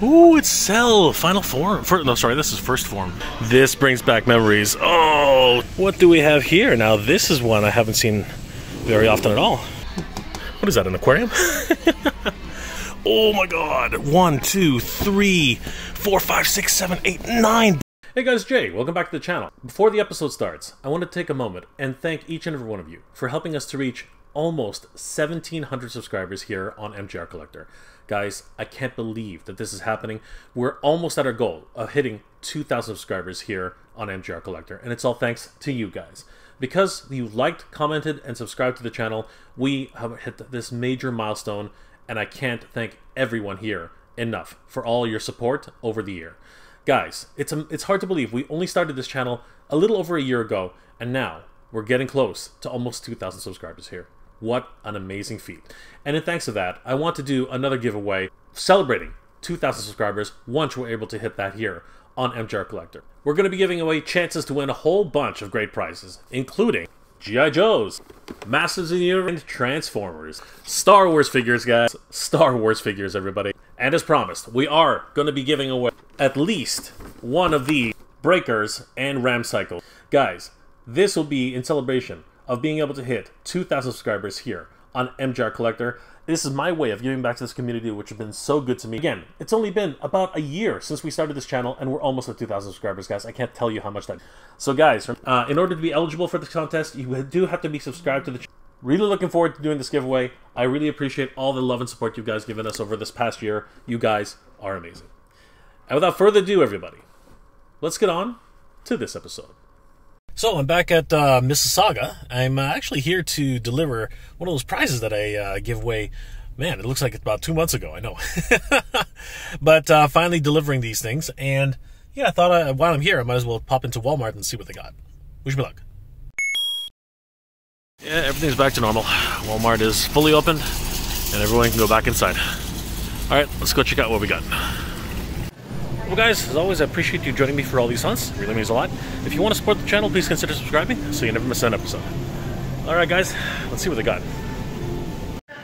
Ooh, it's Cell! Final form. No, sorry, this is first form. This brings back memories. Oh! What do we have here? Now, this is one I haven't seen very often at all. What is that, an aquarium? Oh my god! 1, 2, 3, 4, 5, 6, 7, 8, 9! Hey guys, Jay, welcome back to the channel. Before the episode starts, I want to take a moment and thank each and every one of you for helping us to reach almost 1,700 subscribers here on MGR Collector. Guys, I can't believe that this is happening. We're almost at our goal of hitting 2,000 subscribers here on MGR Collector, and it's all thanks to you guys. Because you liked, commented, and subscribed to the channel, we have hit this major milestone, and I can't thank everyone here enough for all your support over the year. Guys, it's hard to believe we only started this channel a little over a year ago, and now we're getting close to almost 2,000 subscribers here. What an amazing feat. And in thanks to that, I want to do another giveaway celebrating 2,000 subscribers once we're able to hit that here on MGR Collector. We're going to be giving away chances to win a whole bunch of great prizes, including G.I. Joes, Masters of the Universe, Transformers, Star Wars figures, guys. Star Wars figures, everybody. And as promised, we are going to be giving away at least one of the Breakers and Ramcycle. Guys, this will be in celebration of being able to hit 2,000 subscribers here on MGR Collector. This is my way of giving back to this community, which has been so good to me. Again, it's only been about a year since we started this channel, and we're almost at 2,000 subscribers, guys. I can't tell you how much that... So guys, in order to be eligible for this contest, you do have to be subscribed to the channel. Really looking forward to doing this giveaway. I really appreciate all the love and support you guys given us over this past year. You guys are amazing. And without further ado, everybody, let's get on to this episode. So I'm back at Mississauga. I'm actually here to deliver one of those prizes that I give away. Man, it looks like it's about 2 months ago, I know. But finally delivering these things. And yeah, I thought while I'm here, I might as well pop into Walmart and see what they got. Wish me luck. Yeah, everything's back to normal. Walmart is fully open and everyone can go back inside. All right, let's go check out what we got. Well guys, as always, I appreciate you joining me for all these hunts. It really means a lot. If you want to support the channel, please consider subscribing so you never miss an episode. Alright guys, let's see what they got.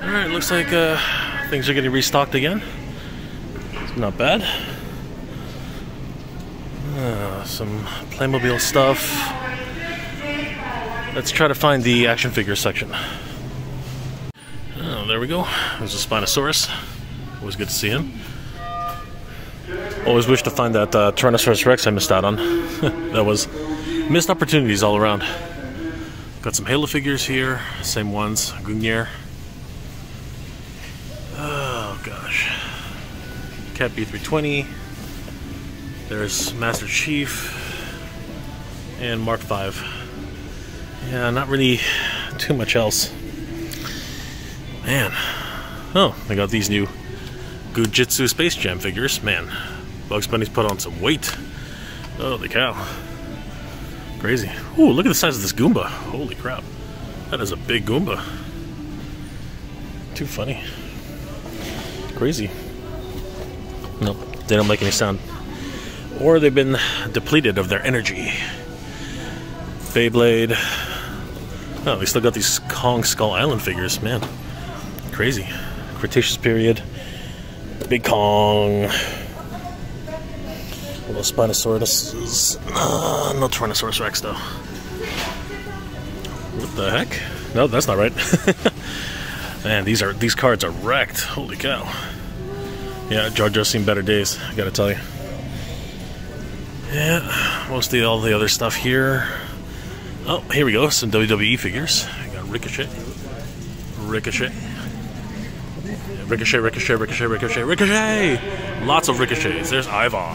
Alright, looks like things are getting restocked again. It's not bad. Some Playmobil stuff. Let's try to find the action figure section. Oh, there we go. There's a Spinosaurus. Always good to see him. Always wish to find that Tyrannosaurus Rex I missed out on. That was missed opportunities all around. Got some Halo figures here, same ones, Goomba. Oh gosh. Cat B320. There's Master Chief. And Mark V. Yeah, not really too much else. Man. Oh, I got these new Gujitsu Space Jam figures. Man, Bugs Bunny's put on some weight. Oh, the cow. Crazy. Ooh, look at the size of this Goomba. Holy crap. That is a big Goomba. Too funny. Crazy. Nope, they don't make any sound. Or they've been depleted of their energy. Beyblade. Oh, we still got these Kong Skull Island figures. Man, crazy. Cretaceous period. Big Kong. Little Spinosaurus. No Tyrannosaurus Rex though. What the heck? No, that's not right. Man, these cards are wrecked. Holy cow. Yeah, Jar Jar's seen better days, I gotta tell you. Yeah, mostly all the other stuff here. Oh, here we go, some WWE figures. I got Ricochet. Ricochet. Ricochet, Ricochet, Ricochet, Ricochet, Ricochet! Lots of Ricochets. There's Ivar.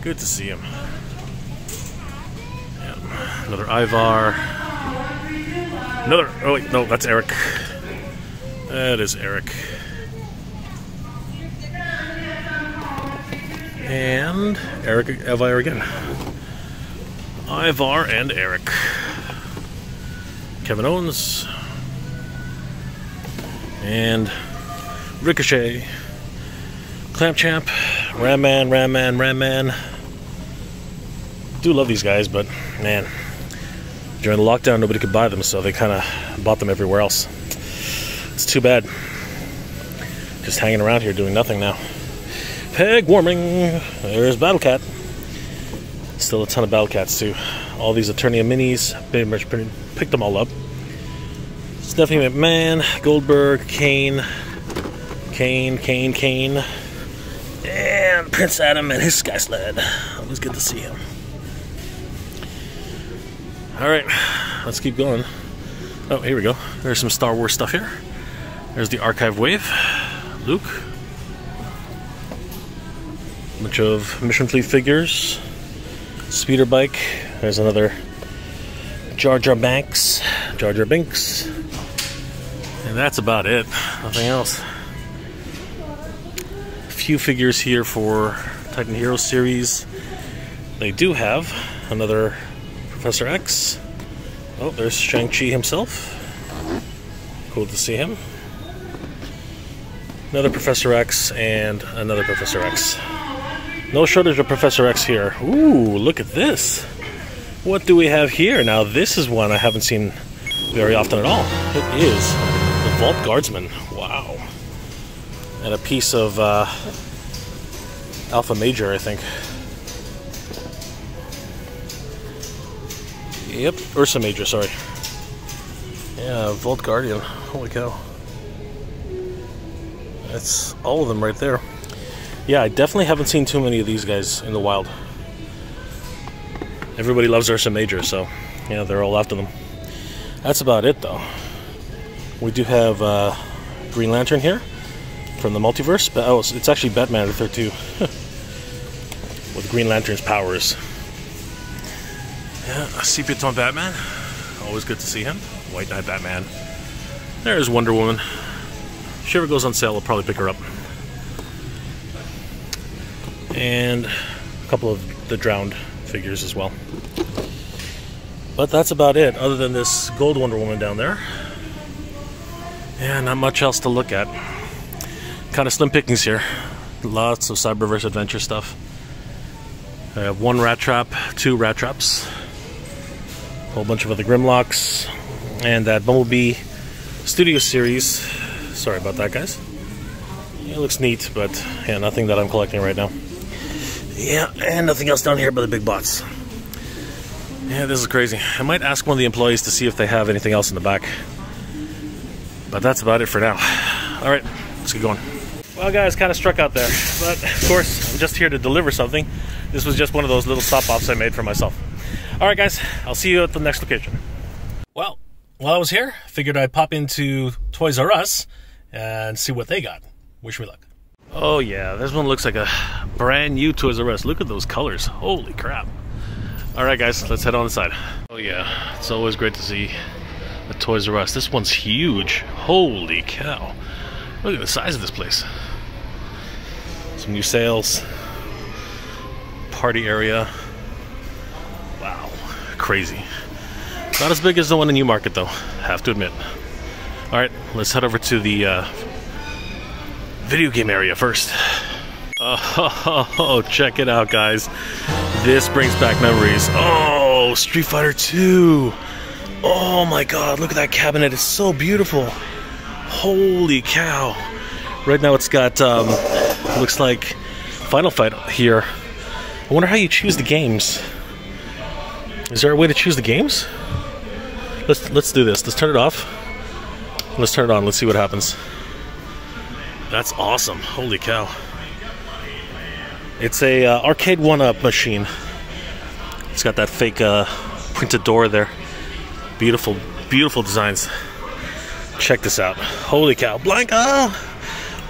Good to see him. Yep. Another Ivar. Another... Oh, wait, no, that's Eric. That is Eric. And Eric, Ivar again. Ivar and Eric. Kevin Owens. And Ricochet, Clamp Champ, Ram Man, Ram Man, Ram Man. Do love these guys, but man, during the lockdown nobody could buy them, so they kind of bought them everywhere else. It's too bad. Just hanging around here doing nothing now. Peg warming. There's Battle Cat. Still a ton of Battle Cats too. All these Eternia Minis. Pretty much picked them all up. Stephanie McMahon, Goldberg, Kane. And Prince Adam and his Sky Sled. Always good to see him. Alright, let's keep going. Oh, here we go. There's some Star Wars stuff here. There's the Archive Wave. Luke. A bunch of Mission Fleet figures. Speeder Bike. There's another Jar Jar Binks. And that's about it. Nothing else. A few figures here for Titan Heroes series. They do have another Professor X. Oh, there's Shang-Chi himself. Cool to see him. Another Professor X and another Professor X. No shortage of Professor X here. Ooh, look at this. What do we have here? Now, this is one I haven't seen very often at all. It is the Vault Guardsman. Wow. And a piece of Alpha Major, I think. Yep, Ursa Major, sorry. Yeah, Vault Guardian. Holy cow. That's all of them right there. Yeah, I definitely haven't seen too many of these guys in the wild. Everybody loves Ursa Major, so yeah, they're all after them. That's about it, though. We do have Green Lantern here from the Multiverse. Oh, it's actually Batman out there, too. With Green Lantern's powers. Yeah, sepia tone Batman. Always good to see him. White Knight Batman. There's Wonder Woman. If she ever goes on sale, I'll probably pick her up. And a couple of the drowned figures as well. But that's about it, other than this gold Wonder Woman down there. Yeah, not much else to look at. Kind of slim pickings here. Lots of Cyberverse Adventure stuff. I have one Rat Trap, two Rat Traps. A whole bunch of other Grimlocks, and that Bumblebee Studio Series. Sorry about that, guys. It looks neat, but yeah, nothing that I'm collecting right now. Yeah, and nothing else down here but the big bots. Yeah, this is crazy. I might ask one of the employees to see if they have anything else in the back. But that's about it for now. All right, let's get going. Well, guys, kind of struck out there, but of course, I'm just here to deliver something. This was just one of those little stop-offs I made for myself. All right, guys, I'll see you at the next location. Well, while I was here, figured I'd pop into Toys R Us and see what they got. Wish me luck. Oh, yeah, this one looks like a brand new Toys R Us. Look at those colors. Holy crap. All right, guys, let's head on inside. Oh, yeah, it's always great to see a Toys R Us. This one's huge. Holy cow. Look at the size of this place. Some new sales. Party area. Wow, crazy. Not as big as the one in Newmarket, though, have to admit. All right, let's head over to the video game area first. Oh, check it out, guys. This brings back memories. Oh, Street Fighter 2. Oh my God, look at that cabinet. It's so beautiful. Holy cow. Right now it's got, looks like Final Fight here. I wonder how you choose the games. Is there a way to choose the games? Let's do this. Let's turn it off. Let's turn it on. Let's see what happens. That's awesome. Holy cow. It's a arcade 1-up machine. It's got that fake printed door there. Beautiful, beautiful designs. Check this out. Holy cow. Blanca!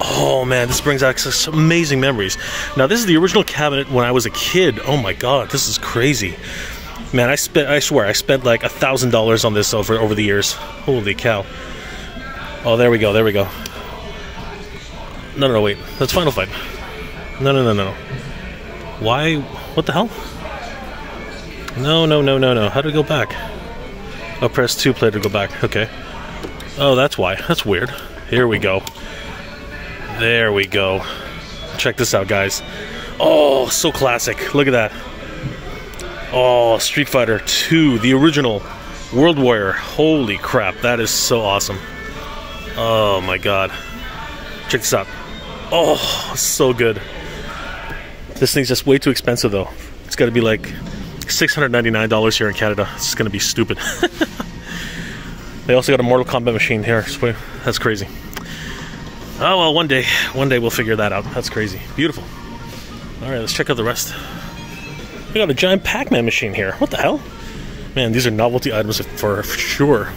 Oh man, this brings back some amazing memories. Now this is the original cabinet when I was a kid. Oh my God, this is crazy. Man, I swear I spent like $1,000 on this over the years. Holy cow. Oh, there we go. No, wait. That's Final Fight. No. Why? What the hell? No. How do we go back? Oh, press 2 play to go back. Okay. Oh, that's why. That's weird. Here we go. There we go. Check this out, guys. Oh, so classic. Look at that. Oh, Street Fighter 2, the original World Warrior. Holy crap, that is so awesome. Oh my God. Check this out. Oh, so good. This thing's just way too expensive though. It's gotta be like $699 here in Canada. It's gonna be stupid. They also got a Mortal Kombat machine here. That's crazy. Oh well, one day we'll figure that out. That's crazy. Beautiful. Alright, let's check out the rest. We got a giant Pac-Man machine here. What the hell? Man, these are novelty items for sure.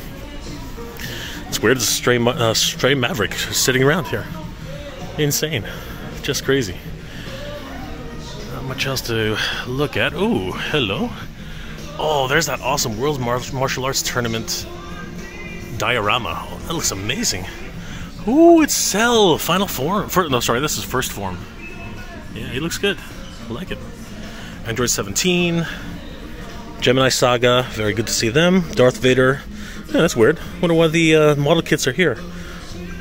It's weird, there's a stray Maverick sitting around here. Insane. Just crazy. Not much else to look at. Ooh, hello. Oh, there's that awesome World Martial Arts Tournament diorama. Oh, that looks amazing. Ooh, it's Cell! Final form. No, sorry, this is first form. Yeah, he looks good. I like it. Android 17. Gemini Saga. Very good to see them. Darth Vader. Yeah, that's weird. Wonder why the model kits are here.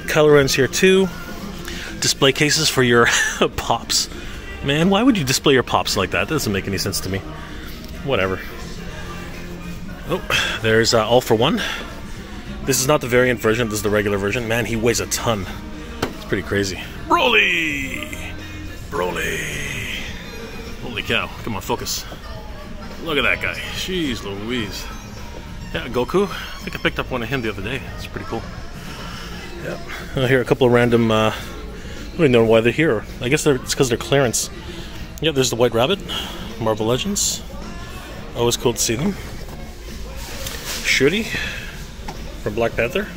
Kylo Ren's here too. Display cases for your pops. Man, why would you display your pops like that? That doesn't make any sense to me. Whatever. Oh, there's All for One. This is not the variant version, this is the regular version. Man, he weighs a ton. It's pretty crazy. Broly! Broly! Holy cow, come on, focus. Look at that guy. Jeez Louise. Yeah, Goku. I think I picked up one of him the other day. It's pretty cool. Yeah. Here are a couple of random, I don't even know why they're here. I guess it's because they're clearance. Yeah, there's the White Rabbit. Marvel Legends. Always cool to see them. Shuri. From Black Panther.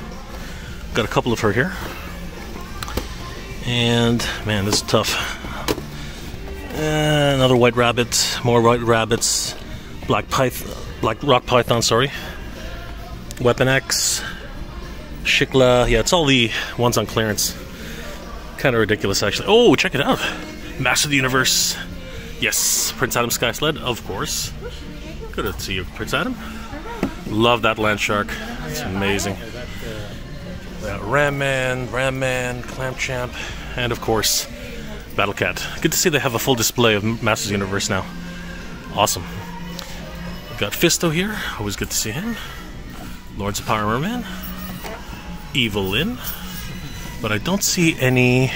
Got a couple of her here. And man, this is tough. Another White Rabbit, more White Rabbits, Black Rock Python, sorry. Weapon X, Shikla, yeah, it's all the ones on clearance. Kind of ridiculous actually. Oh, check it out. Master of the Universe. Yes, Prince Adam Sky Sled, of course. Good to see you, Prince Adam. Love that land shark. It's amazing. Ram Man, Clamp Champ, and of course, Battle Cat. Good to see they have a full display of Masters of the Universe now. Awesome. We've got Fisto here. Always good to see him. Lords of Power Merman. Evil Lyn. But I don't see any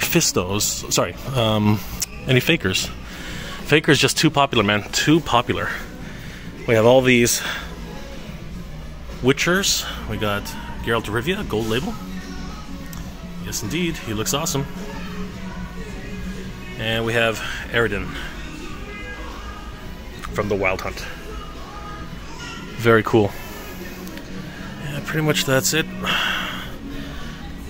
Fistos. Sorry, any Fakers. Faker's just too popular, man. Too popular. We have all these Witchers. We got Geralt of Rivia, gold label. Yes, indeed. He looks awesome. And we have Eridan from the Wild Hunt. Very cool. Yeah, pretty much that's it.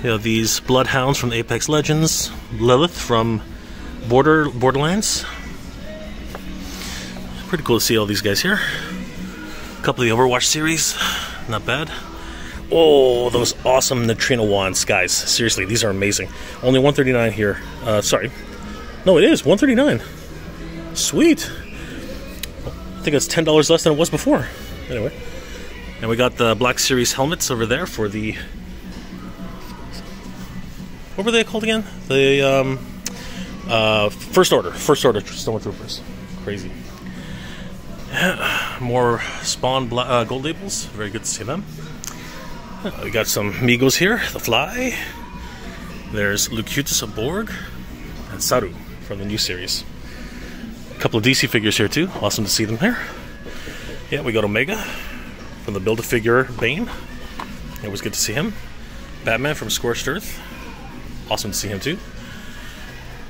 You know, these Bloodhounds from Apex Legends. Lilith from Borderlands. Pretty cool to see all these guys here. A couple of the Overwatch series, not bad. Oh, those awesome Neutrino wands, guys. Seriously, these are amazing. Only $139 here. Sorry. No, it is $139. Sweet. I think it's $10 less than it was before. Anyway. And we got the Black Series helmets over there for the... What were they called again? The First Order Stormtroopers. Crazy. Yeah, more Spawn gold labels. Very good to see them. We got some Migos here. The Fly. There's Locutus of Borg. And Saru from the new series. A couple of DC figures here too. Awesome to see them here. Yeah, we got Omega from the Build-A-Figure Bane. It was good to see him. Batman from Scorched Earth. Awesome to see him too.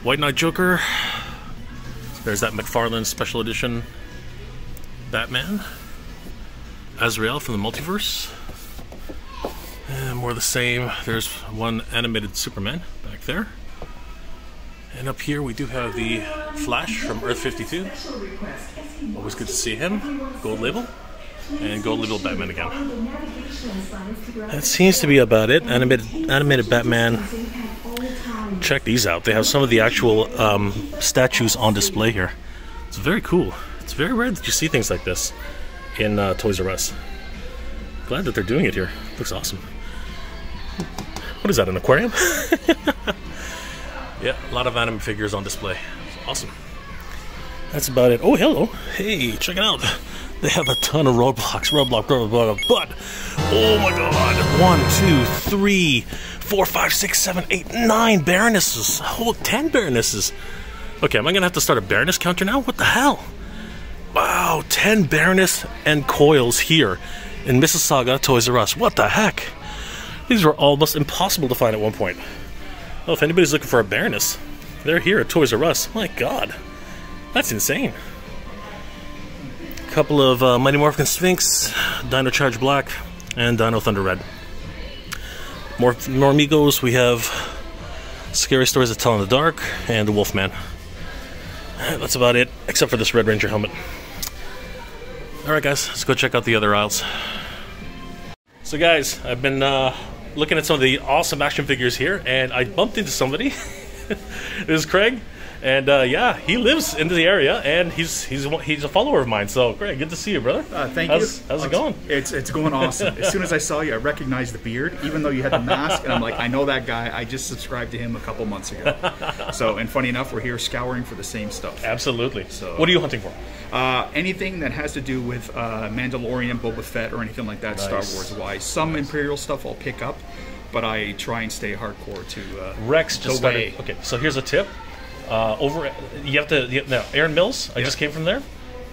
White Knight Joker. There's that McFarlane Special Edition Batman, Azrael from the Multiverse, and more of the same. There's one animated Superman back there, and up here we do have the Flash from Earth 52. Always good to see him. Gold label, and gold label Batman again. That seems to be about it. Animated Batman. Check these out. They have some of the actual statues on display here. It's very cool. It's very rare that you see things like this in Toys R Us. Glad that they're doing it here. Looks awesome. What is that, an aquarium? Yeah, a lot of anime figures on display. Awesome. That's about it. Oh, hello. Hey, check it out. They have a ton of Roblox. But, oh my god. One, two, three, 4, 5, 6, 7, 8, 9 Baronesses. Oh, 10 Baronesses. Okay, am I gonna have to start a Baroness counter now? What the hell? Wow, 10 Baroness and coils here in Mississauga, Toys R Us. What the heck? These were almost impossible to find at one point. Oh, if anybody's looking for a Baroness, they're here at Toys R Us. My God, that's insane. A couple of Mighty Morphin Sphinx, Dino Charge Black, and Dino Thunder Red. More Normigos. We have Scary Stories to Tell in the Dark and the Wolfman. That's about it, except for this Red Ranger helmet. Alright guys, let's go check out the other aisles. So guys, I've been looking at some of the awesome action figures here, and I bumped into somebody. This is Craig, and yeah, he lives in the area, and he's a follower of mine. So Craig, good to see you, brother. Thank you. How's it going? It's going awesome. As soon as I saw you, I recognized the beard, even though you had the mask, and I'm like, I know that guy. I just subscribed to him a couple months ago. So, and funny enough, we're here scouring for the same stuff. Absolutely. So, what are you hunting for? Anything that has to do with Mandalorian, Boba Fett, or anything like that, nice. Star Wars wise. Some nice. Imperial stuff I'll pick up, but I try and stay hardcore to Rex just started. Okay, so here's a tip. Now, Aaron Mills, I just came from there.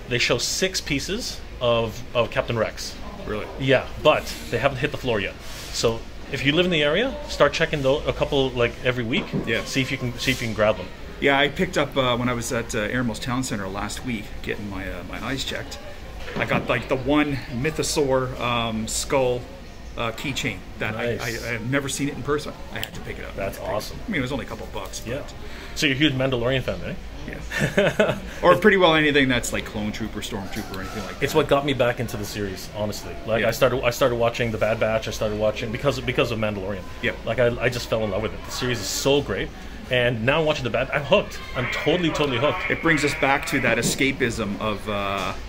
They show 6 pieces of Captain Rex. Really? Yeah, but they haven't hit the floor yet. So if you live in the area, start checking a couple like every week. Yeah. See if you can grab them. Yeah, I picked up when I was at Aaron Mills Town Center last week, getting my my eyes checked. I got like the one Mythosaur skull keychain that nice. I have never seen it in person. I had to pick it up. That's awesome. I mean, it was only a couple bucks. Yeah. So you're a huge Mandalorian fan, right? Yeah. Or pretty well anything that's like Clone Trooper, Stormtrooper, or anything like that. It's what got me back into the series, honestly. Like yeah. I started watching The Bad Batch. I started watching because of Mandalorian. Yeah. Like I just fell in love with it. The series is so great. And now I'm watching The Bad Batch. I'm hooked. I'm totally hooked. It brings us back to that escapism of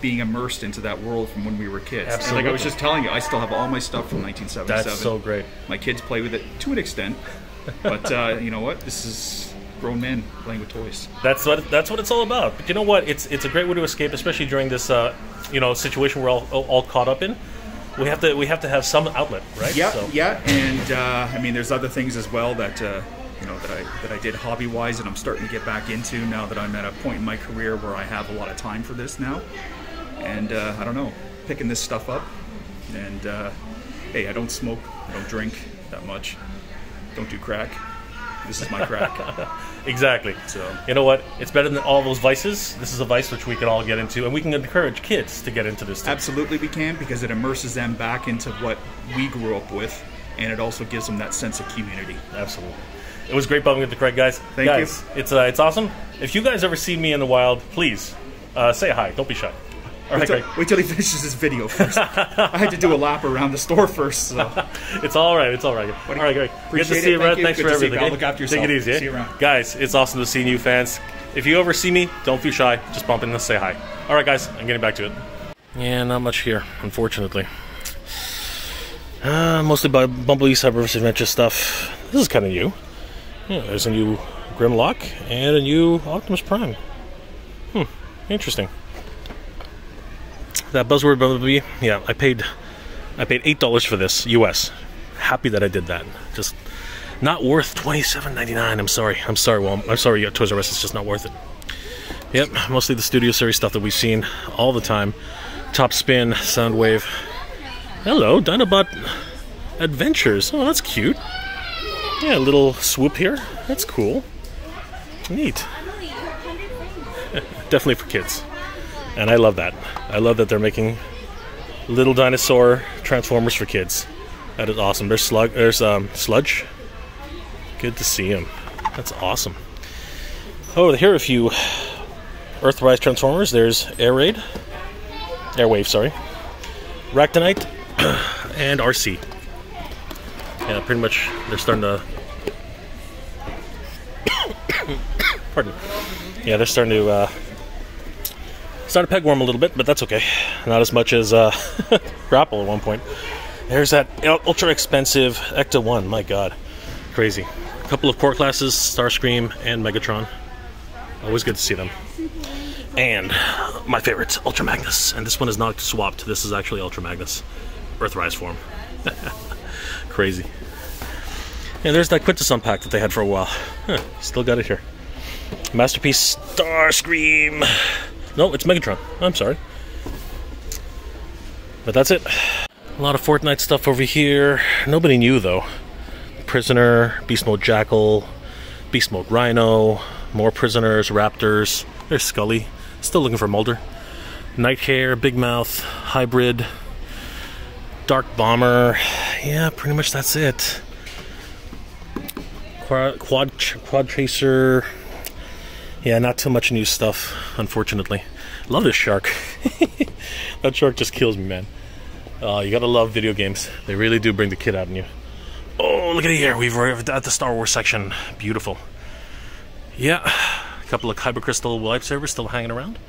being immersed into that world from when we were kids. Absolutely. Like I was just telling you, I still have all my stuff from 1977. That's so great. My kids play with it to an extent, but you know what? This is grown men playing with toys. That's what it's all about. But you know what? It's a great way to escape, especially during this you know, situation we're all caught up in. We have to have some outlet, right? Yeah, so. Yeah. And I mean, there's other things as well that you know, that I did hobby-wise, and I'm starting to get back into now that I'm at a point in my career where I have a lot of time for this now. And I don't know, picking this stuff up. And hey, I don't smoke, I don't drink that much, don't do crack. This is my crack. Exactly. So you know what? It's better than all those vices. This is a vice which we can all get into, and we can encourage kids to get into this too. Absolutely, we can, because it immerses them back into what we grew up with, and it also gives them that sense of community. Absolutely. It was great bumping with the Craig guys. Thank you. It's awesome. If you guys ever see me in the wild, please say hi. Don't be shy. All right, Craig. Wait till he finishes this video first. I had to do a lap around the store first. So. It's all right. It's all right. All right, Greg. Appreciate Good to see you, Brad. Thanks for everything. Look after yourself. Take it easy. See you around. Guys, it's awesome to see new fans. If you ever see me, don't be shy. Just bump in and say hi. All right, guys. I'm getting back to it. Yeah, not much here, unfortunately. Mostly by Bumblebee Cyberverse Adventure stuff. This is kind of new. Yeah, there's a new Grimlock and a new Optimus Prime. Hmm, interesting. That buzzword, Bumblebee. Yeah, I paid $8 for this US. Happy that I did that. Just not worth $27.99. I'm sorry. Well, I'm sorry, Toys R Us. It's just not worth it. Yep, mostly the Studio Series stuff that we've seen all the time. Top Spin, Soundwave. Hello, Dinobot Adventures. Oh, that's cute. Yeah, a little swoop here. That's cool. Neat. Definitely for kids. And I love that. I love that they're making little dinosaur Transformers for kids. That is awesome. There's Sludge. Good to see him. That's awesome. Oh, here are a few Earthrise Transformers. There's Air Raid. Airwave, sorry. Ractonite and RC. Yeah, pretty much they're starting to pardon. Yeah, they're starting to start to pegworm a little bit, but that's okay. Not as much as grapple at one point. There's that ultra expensive Ecto-1. My God, crazy. A couple of core classes, Starscream and Megatron. Always good to see them. And my favorite, Ultra Magnus. And this one is not swapped. This is actually Ultra Magnus, Earthrise form. Crazy. And there's that Quintesson pack that they had for a while. Huh, still got it here. Masterpiece Starscream. No, it's Megatron. I'm sorry. But that's it. A lot of Fortnite stuff over here. Nobody new though. Prisoner, Beast Mode Jackal, Beast Mode Rhino, more Prisoners, Raptors. There's Scully. Still looking for Mulder. Nighthair, Big Mouth, Hybrid, Dark Bomber. Yeah, pretty much that's it. Quad Chaser. Yeah, not too much new stuff, unfortunately. Love this shark. That shark just kills me, man. You gotta love video games. They really do bring the kid out in you. Oh, look at it here. We've arrived at the Star Wars section. Beautiful. Yeah, a couple of Kybercrystal Lifesavers still hanging around.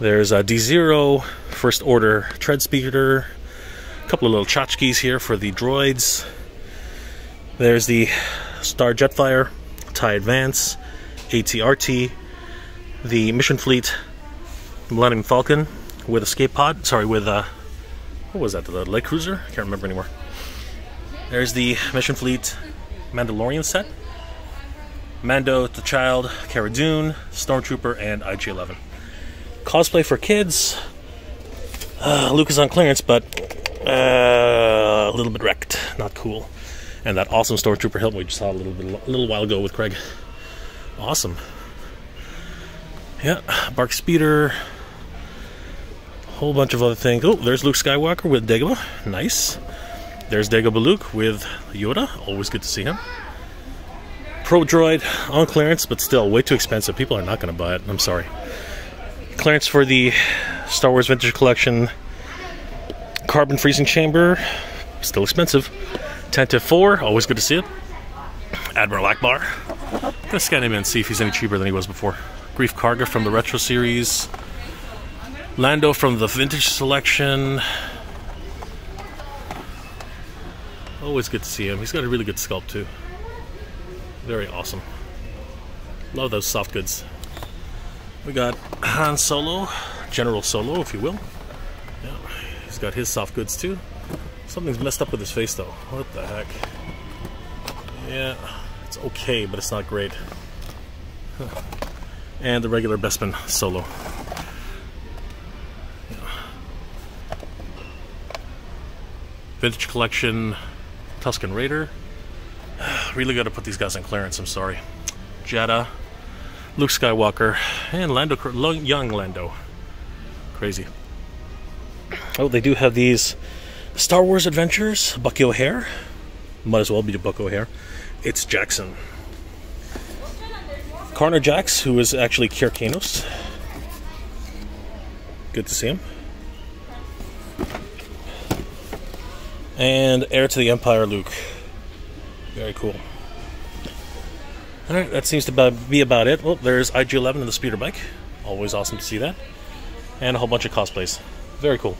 There's a D0, First Order Tread Speeder. A couple of little tchotchkes here for the droids. There's the Star Jetfire, TIE Advance, ATRT, the Mission Fleet Millennium Falcon with escape pod. Sorry, with what was that? The light cruiser? I can't remember anymore. There's the Mission Fleet Mandalorian set. Mando, the Child, Cara Dune, Stormtrooper, and IG-11. Cosplay for kids. Luke is on clearance, but a little bit wrecked. Not cool. And that awesome Stormtrooper helmet we just saw a little while ago with Craig. Awesome. Yeah, Bark Speeder. Whole bunch of other things. Oh, there's Luke Skywalker with Dagobah. Nice. There's Dagobah Luke with Yoda. Always good to see him. Pro Droid on clearance, but still way too expensive. People are not going to buy it. I'm sorry. Clearance for the Star Wars Vintage Collection. Carbon Freezing Chamber. Still expensive. 10-4. Always good to see it. Admiral Akbar. Let's scan him and see if he's any cheaper than he was before. Grief Karga from the Retro Series. Lando from the Vintage Selection. Always good to see him. He's got a really good sculpt too. Very awesome. Love those soft goods. We got Han Solo, General Solo if you will. Yeah, he's got his soft goods too. Something's messed up with his face though. What the heck? Yeah, it's okay, but it's not great. Huh. And the regular Bespin Solo. Vintage Collection, Tusken Raider. Really got to put these guys on clearance, I'm sorry. Jedha, Luke Skywalker, and Lando, young Lando. Crazy. Oh, they do have these Star Wars Adventures, Bucky O'Hare. Might as well be Buck O'Hare. It's Jackson. Connor Jax, who is actually Kier Kanos. Good to see him. And Heir to the Empire, Luke. Very cool. Alright, that seems to be about it. Oh, there's IG-11 and the Speeder Bike. Always awesome to see that. And a whole bunch of cosplays. Very cool.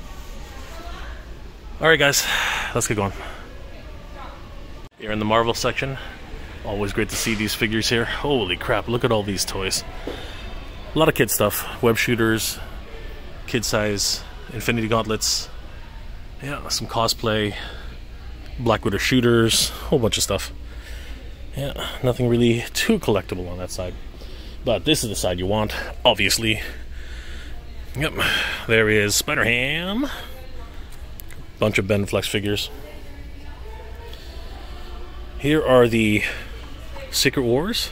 Alright guys, let's get going. Here in the Marvel section. Always great to see these figures here. Holy crap, look at all these toys. A lot of kid stuff. Web shooters, kid size, Infinity Gauntlets. Yeah, some cosplay, Black Widow shooters, whole bunch of stuff. Yeah, nothing really too collectible on that side. But this is the side you want, obviously. Yep, there is Spider-Ham. Bunch of Ben Flex figures. Here are the Secret Wars.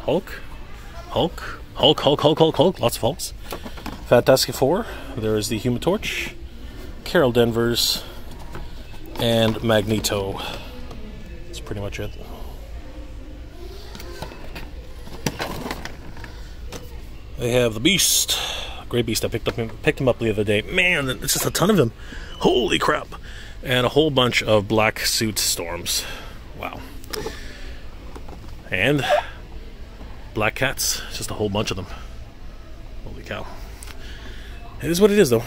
Hulk. Lots of Hulks. Fantastic Four. There is the Human Torch. Carol Danvers and Magneto. That's pretty much it. They have the Beast. Grey Beast. I picked him up the other day. Man, it's just a ton of them. Holy crap. And a whole bunch of black suit Storms. Wow. And Black Cats. Just a whole bunch of them. Holy cow. It is what it is though.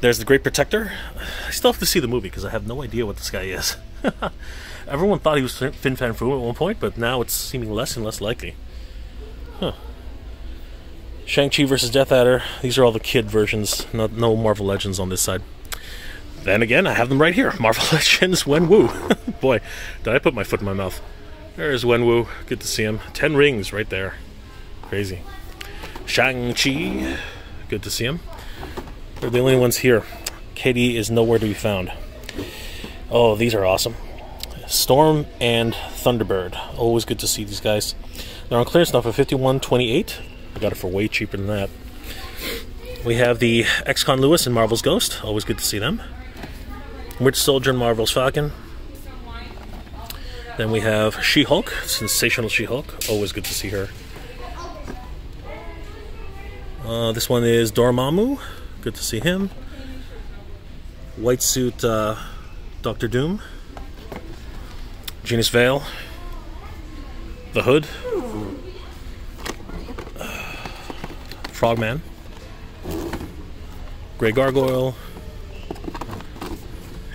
There's the Great Protector. I still have to see the movie because I have no idea what this guy is. Everyone thought he was Fin Fan Foo at one point, but now it's seeming less and less likely. Huh. Shang-Chi versus Death Adder. These are all the kid versions. No Marvel Legends on this side. Then again, I have them right here. Marvel Legends, Wenwu. Boy, did I put my foot in my mouth. There's Wenwu. Good to see him. 10 rings right there. Crazy. Shang-Chi. Good to see him. They're the only ones here. KD is nowhere to be found. Oh, these are awesome. Storm and Thunderbird. Always good to see these guys. They're on clearance now for $51.28. I got it for way cheaper than that. We have the X-Con Lewis and Marvel's Ghost. Always good to see them. Rich Soldier and Marvel's Falcon. Then we have She-Hulk. Sensational She-Hulk. Always good to see her. This one is Dormammu. Good to see him. White Suit Doctor Doom. Genius Vale. The Hood. Frogman. Grey Gargoyle.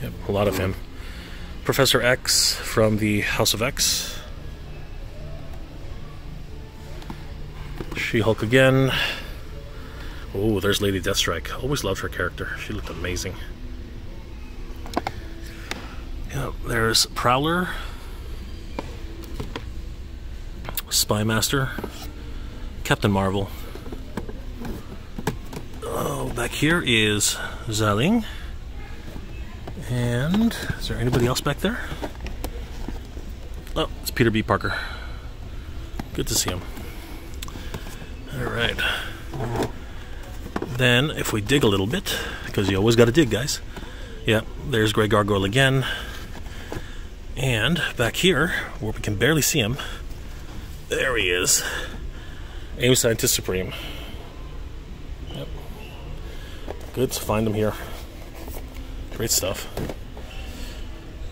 Yep, a lot of him. Professor X from the House of X. She-Hulk again. Oh, there's Lady Deathstrike. Always loved her character. She looked amazing. Yep, there's Prowler. Spymaster. Captain Marvel. Back here is Zaling, and is there anybody else back there? Oh, it's Peter B. Parker. Good to see him. Alright. Then, if we dig a little bit, because you always gotta dig, guys. Yeah, there's Grey Gargoyle again. And back here, where we can barely see him, there he is. AIM Scientist Supreme. Good to find them here. Great stuff.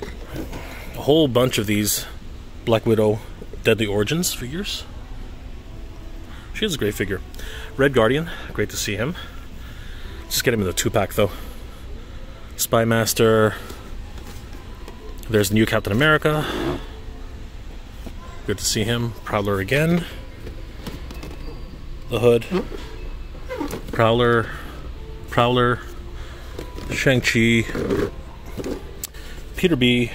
A whole bunch of these Black Widow Deadly Origins figures. She is a great figure. Red Guardian, great to see him. Just get him in the 2-pack though. Spymaster. There's the new Captain America. Good to see him. Prowler again. The Hood. Prowler. Prowler, Shang-Chi, Peter B,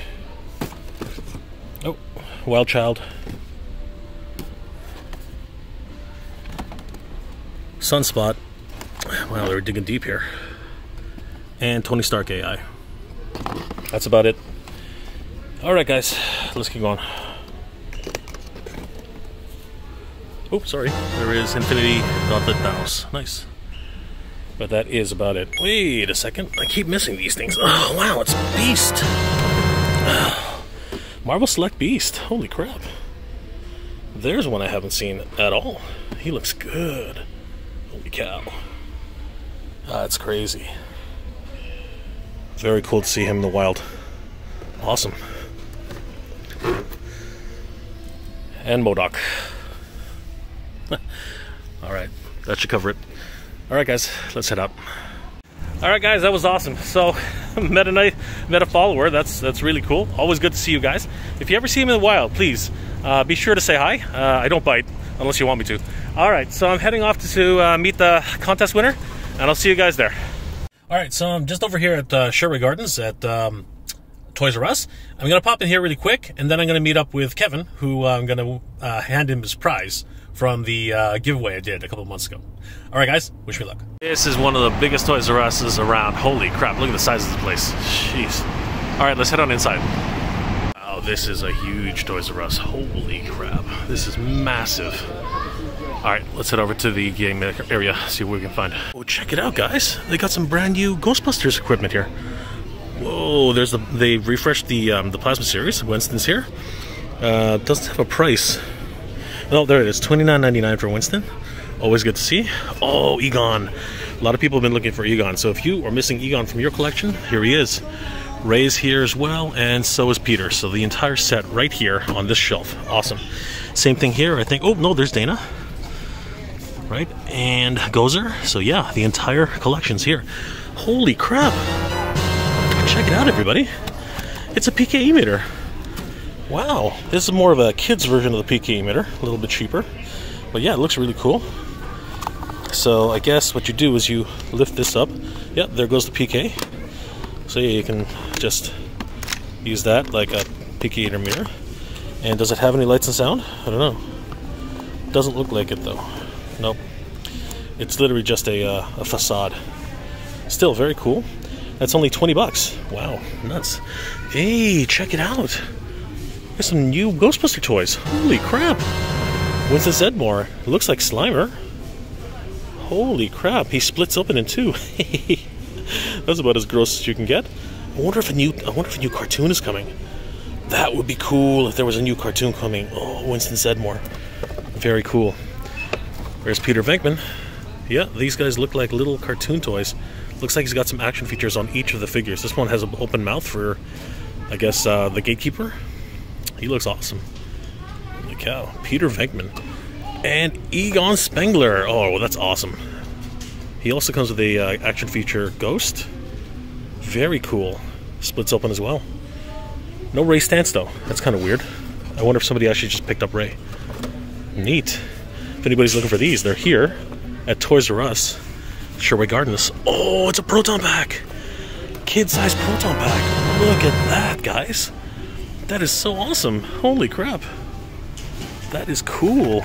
oh, Wild Child, Sunspot, wow, they're digging deep here, and Tony Stark AI. That's about it. Alright guys, let's keep going. Oh, sorry, there is Infinity Gauntlet Thanos, nice. But that is about it. Wait a second. I keep missing these things. Oh, wow, it's Beast. Oh, Marvel Select Beast. Holy crap. There's one I haven't seen at all. He looks good. Holy cow. Oh, that's crazy. Very cool to see him in the wild. Awesome. And MODOK. Alright, that should cover it. Alright guys, let's head up. Alright guys, that was awesome. So, met a follower, that's really cool. Always good to see you guys. If you ever see him in the wild, please, be sure to say hi. I don't bite, unless you want me to. Alright, so I'm heading off to meet the contest winner, and I'll see you guys there. Alright, so I'm just over here at Sherwood Gardens at Toys R Us. I'm going to pop in here really quick, and then I'm going to meet up with Kevin, who I'm going to hand him his prize from the giveaway I did a couple months ago. All right, guys, wish me luck. This is one of the biggest Toys R Us's around. Holy crap, look at the size of this place. Jeez. All right, let's head on inside. Wow, this is a huge Toys R Us. Holy crap, this is massive. All right, let's head over to the game area, see what we can find. Oh, check it out, guys. They got some brand new Ghostbusters equipment here. Whoa, there's they refreshed the Plasma series. Winston's here. Doesn't have a price. Oh, there it is, $29.99 for Winston. Always good to see. Oh, Egon. A lot of people have been looking for Egon, so if you are missing Egon from your collection, here he is. Ray's here as well, and so is Peter. So the entire set right here on this shelf. Awesome. Same thing here, I think. Oh, no, there's Dana. Right, and Gozer. So yeah, the entire collection's here. Holy crap. Check it out, everybody. It's a PKE meter. Wow, this is more of a kid's version of the PKE meter, a little bit cheaper. But yeah, it looks really cool. So I guess what you do is you lift this up. Yep, there goes the PK. So yeah, you can just use that like a picator mirror. And does it have any lights and sound? I don't know. Doesn't look like it though. Nope. It's literally just a facade. Still very cool. That's only 20 bucks. Wow, nuts. Hey, check it out. There's some new Ghostbuster toys. Holy crap. Winston Zeddemore. It looks like Slimer. Holy crap, he splits open in two. That's about as gross as you can get. I wonder if a new cartoon is coming. That would be cool if there was a new cartoon coming. Oh, Winston Zeddemore. Very cool. Where's Peter Venkman? Yeah, these guys look like little cartoon toys. Looks like he's got some action features on each of the figures. This one has an open mouth for, I guess, the gatekeeper. He looks awesome. Holy cow. Peter Venkman. And Egon Spengler. Oh, well, that's awesome. He also comes with a action feature Ghost. Very cool. Splits open as well. No Ray Stantz, though. That's kind of weird. I wonder if somebody actually just picked up Ray. Neat. If anybody's looking for these, they're here at Toys R Us. Sherway Gardens. Oh, it's a proton pack! Kid-sized proton pack. Look at that, guys. That is so awesome. Holy crap. That is cool.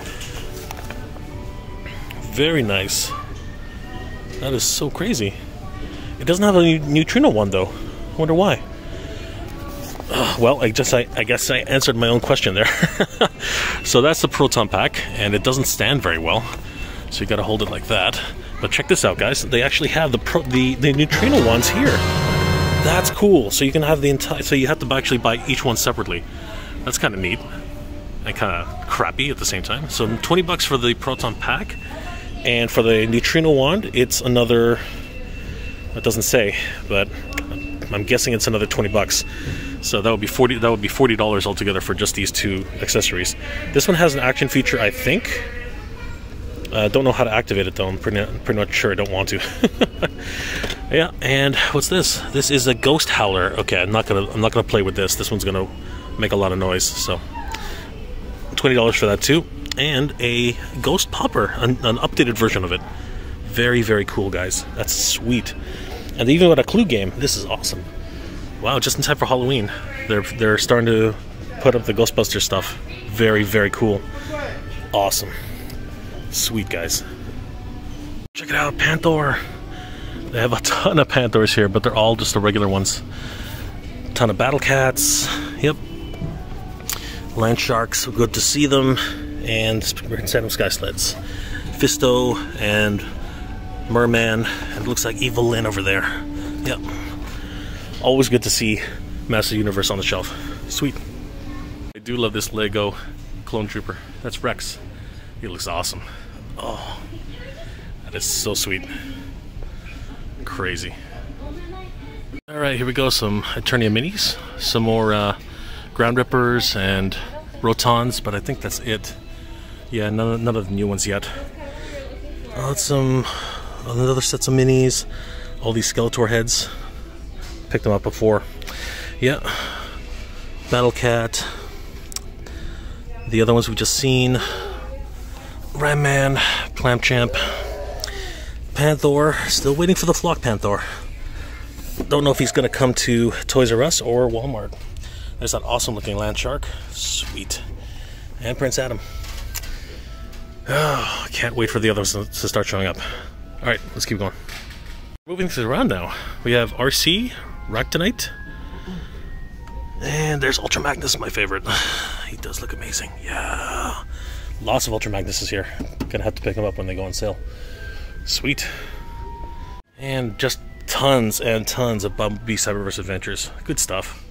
Very nice. That is so crazy. It doesn't have a neutrino one, though. I wonder why. Well, I guess I answered my own question there. So that's the proton pack, and it doesn't stand very well. So you gotta hold it like that. But check this out, guys. They actually have the neutrino ones here. That's cool. So you can have the entire. So you have to actually buy each one separately. That's kind of neat and kind of crappy at the same time. So 20 bucks for the proton pack, and for the neutrino wand, it's another. It doesn't say, but I'm guessing it's another 20 bucks. So that would be $40 altogether for just these two accessories. This one has an action feature, I think. Don't know how to activate it though. I'm pretty much sure I don't want to. Yeah. And what's this? This is a ghost howler. Okay, I'm not gonna play with this. This one's gonna make a lot of noise. So $20 for that too, and a ghost popper, an updated version of it. Very, very cool, guys. That's sweet. And they even got a Clue game. This is awesome. Wow, just in time for Halloween. They're starting to put up the Ghostbuster stuff. Very, very cool. Awesome. Sweet, guys. Check it out, Panther. They have a ton of Panthers here, but they're all just the regular ones. Ton of Battle Cats. Yep. Land Sharks, good to see them. And Prince Adam Sky Sleds. Fisto and Merman. It looks like Evil Lynn over there. Yep. Always good to see Master Universe on the shelf. Sweet. I do love this Lego Clone Trooper. That's Rex. He looks awesome. Oh, that is so sweet. Crazy. All right, here we go. Some Eternia Minis, some more Ground Rippers and Rotons, but I think that's it. Yeah, none of the new ones yet. Another sets of Minis. All these Skeletor heads. Picked them up before. Yeah. Battle Cat. The other ones we've just seen. Ram Man, Clamp Champ, Panther. Still waiting for the Flock Panther. Don't know if he's gonna come to Toys R Us or Walmart. There's that awesome looking Land Shark. Sweet. And Prince Adam. Oh, can't wait for the others to start showing up. Alright, let's keep going. Moving things around now. We have RC, Ractonite. And there's Ultra Magnus, my favorite. He does look amazing. Yeah. Lots of Ultra Magnuses here. Gonna have to pick them up when they go on sale. Sweet. And just tons and tons of Bumblebee Cyberverse Adventures. Good stuff.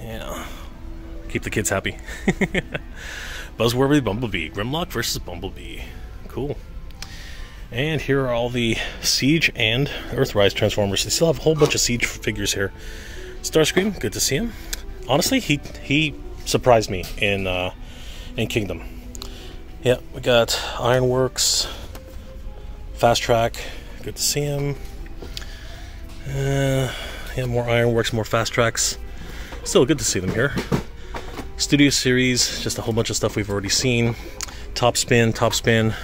Yeah. Keep the kids happy. Buzzworthy Bumblebee. Grimlock versus Bumblebee. Cool. And here are all the Siege and Earthrise Transformers. They still have a whole bunch of Siege figures here. Starscream, good to see him. Honestly, he surprised me in Kingdom. Yeah, we got Ironworks, Fast Track, good to see him. Yeah, more Ironworks, more Fast Tracks. Still good to see them here. Studio Series, just a whole bunch of stuff we've already seen. Top Spin, and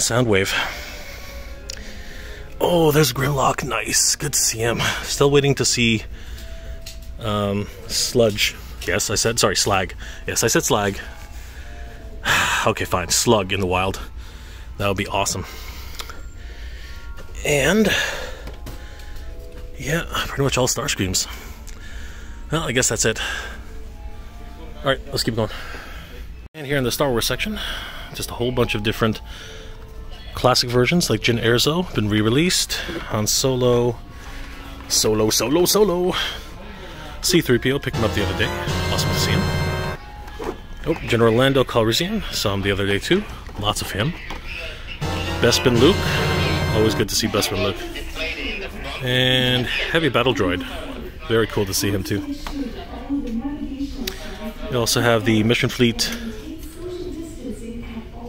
Soundwave. Oh, there's Grimlock. Nice. Good to see him. Still waiting to see Sludge. Yes, I said, sorry, Slag. Yes, I said Slag. Okay, fine. Slug in the wild. That would be awesome. And yeah, pretty much all Starscreams. Well, I guess that's it. Alright, let's keep going. And here in the Star Wars section, just a whole bunch of different classic versions, like Jyn Erso, been re-released. Han Solo. Solo. C-3PO, picked him up the other day. Awesome to see him. Oh, General Lando Calrissian, saw him the other day too. Lots of him. Bespin Luke. Always good to see Bespin Luke. And Heavy Battle Droid. Very cool to see him too. We also have the Mission Fleet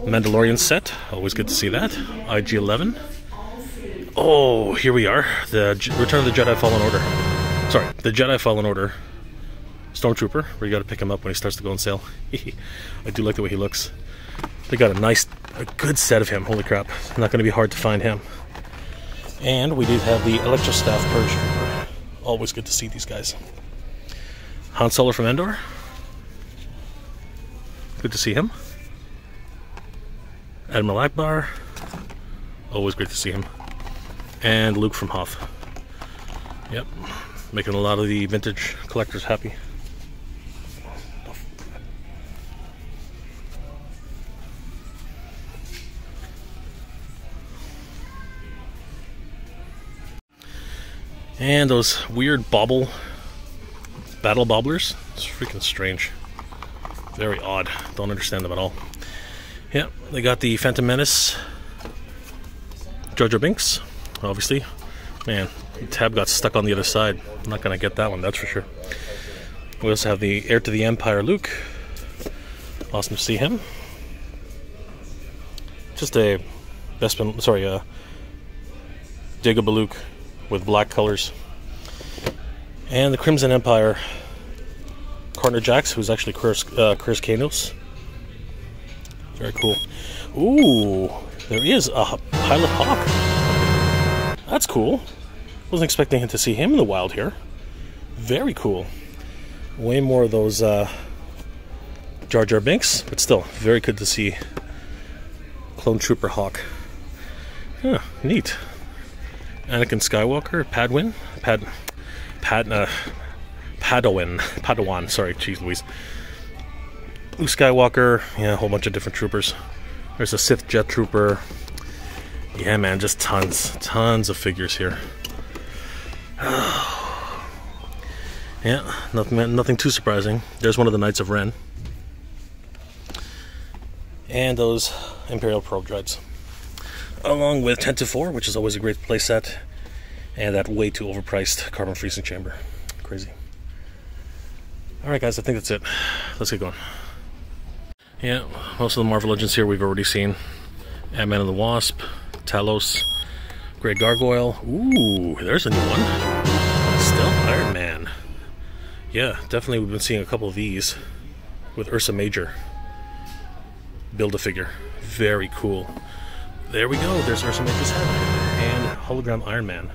Mandalorian set. Always good to see that. IG-11. Oh, here we are. The Return of the Jedi Fallen Order. Sorry, the Jedi Fallen Order. Stormtrooper, where you gotta pick him up when he starts to go on sale. I do like the way he looks. They got a good set of him, holy crap. It's not gonna be hard to find him. And we did have the Electro Staff Purge Trooper. Always good to see these guys. Han Solo from Endor. Good to see him. Admiral Akbar. Always great to see him. And Luke from Hoth. Yep, making a lot of the vintage collectors happy. And those weird bobble battle bobblers, it's freaking strange. Very odd. Don't understand them at all. Yeah, they got the Phantom Menace, Jar Jar Binks, obviously. Man, the tab got stuck on the other side. I'm not gonna get that one, that's for sure. We also have the Heir to the Empire Luke. Awesome to see him. Just a Bespin, sorry, Dagobah Luke with black colors. And the Crimson Empire Carnajax, who's actually Curse Kanos. Very cool. Ooh, there is a Pilot Hawk. That's cool. Wasn't expecting to see him in the wild here. Very cool. Way more of those Jar Jar Binks, but still, very good to see Clone Trooper Hawk. Huh, neat. Anakin Skywalker, Padawan, Padawan, sorry, geez Louise. Luke Skywalker, yeah, a whole bunch of different troopers. There's a Sith Jet Trooper. Yeah, man, just tons of figures here. Yeah, nothing too surprising. There's one of the Knights of Ren. And those Imperial Probe Droids. Along with 10-4, which is always a great playset, and that way too overpriced carbon freezing chamber. Crazy. Alright guys, I think that's it. Let's get going. Yeah, most of the Marvel Legends here we've already seen. Ant-Man and the Wasp, Talos, Grey Gargoyle. Ooh, there's a new one. Still Iron Man. Yeah, definitely we've been seeing a couple of these with Ursa Major. Build-A-Figure. Very cool. There we go, there's Ursa Major's head. And Hologram Iron Man.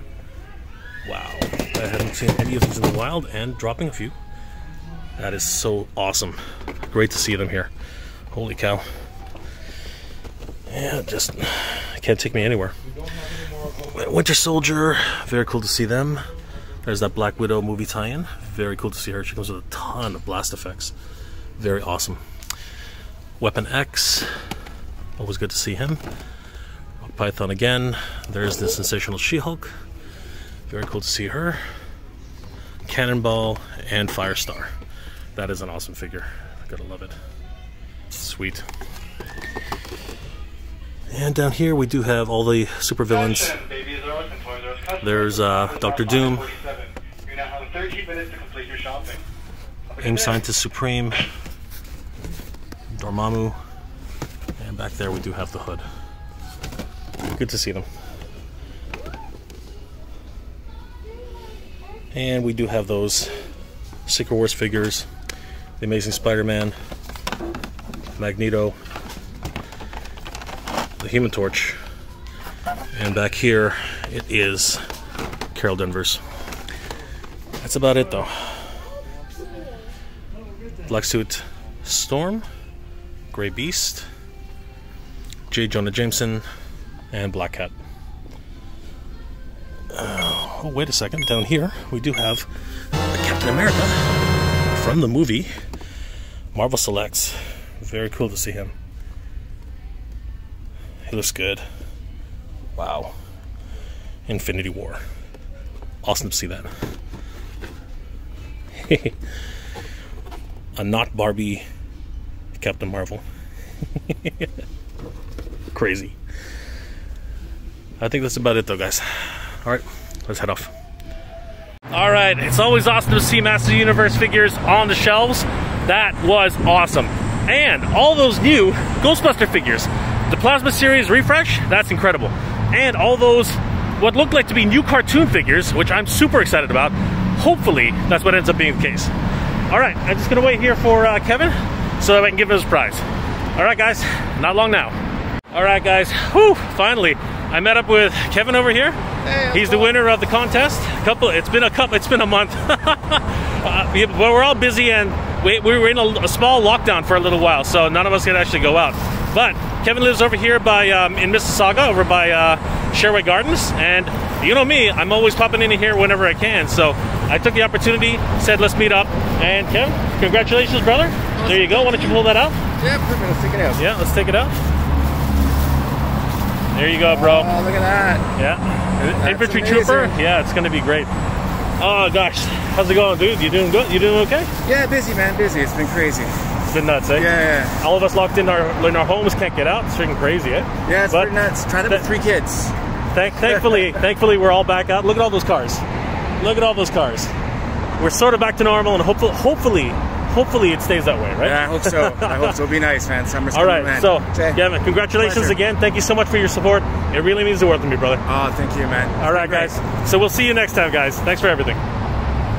Wow, I haven't seen any of these in the wild, and dropping a few. That is so awesome. Great to see them here. Holy cow. Yeah, just can't take me anywhere. Winter Soldier, very cool to see them. There's that Black Widow movie tie-in. Very cool to see her. She comes with a ton of blast effects. Very awesome. Weapon X, always good to see him. Python again. There's the sensational She-Hulk. Very cool to see her. Cannonball and Firestar. That is an awesome figure. Gotta love it. Sweet. And down here we do have all the supervillains. There's Dr. Doom. AIM Scientist Supreme. Dormammu. And back there we do have the Hood. Good to see them. And we do have those Secret Wars figures, the Amazing Spider-Man, Magneto, the Human Torch, And back here, it is Carol Denver's. That's about it, though. Black Suit Storm, Grey Beast, J. Jonah Jameson, and Black Cat. Oh, wait a second. Down here, we do have Captain America from the movie Marvel Selects. Very cool to see him. He looks good. Wow. Infinity War. Awesome to see that. A not Barbie Captain Marvel. Crazy. I think that's about it, though, guys. Alright, let's head off. Alright, it's always awesome to see Masters of the Universe figures on the shelves. That was awesome. And all those new Ghostbuster figures. The Plasma Series refresh, that's incredible. And all those, what looked like to be new cartoon figures, which I'm super excited about. Hopefully, that's what ends up being the case. Alright, I'm just going to wait here for Kevin, so that I can give him his prize. Alright, guys, not long now. Alright, guys, whew, finally. I met up with Kevin over here. Hey, he's the winner of the contest. It's been a month. But we're all busy, and we were in a small lockdown for a little while, so none of us could actually go out. But Kevin lives over here by in Mississauga, over by Sherway Gardens, and you know me, I'm always popping in here whenever I can. So I took the opportunity, said let's meet up, and Kevin, congratulations, brother. Awesome. There you go. Why don't you pull that out? Yeah, perfect. Let's take it out. Yeah, let's take it out. There you go, bro. Oh, look at that. Yeah. Infantry trooper. Yeah, it's going to be great. Oh, gosh. How's it going, dude? You doing good? You doing okay? Yeah, busy, man. Busy. It's been crazy. It's been nuts, eh? Yeah. All of us locked in our homes, can't get out. It's freaking crazy, eh? Yeah, it's pretty nuts. Trying to with three kids. Thankfully, we're all back out. Look at all those cars. Look at all those cars. We're sort of back to normal, and hopefully it stays that way, right? Yeah, I hope so. I hope so. It'll be nice, man. Summer's coming, man. All right, so, Gavin, congratulations again. Thank you so much for your support. It really means the world to me, brother. Oh, thank you, man. All right, guys. So we'll see you next time, guys. Thanks for everything.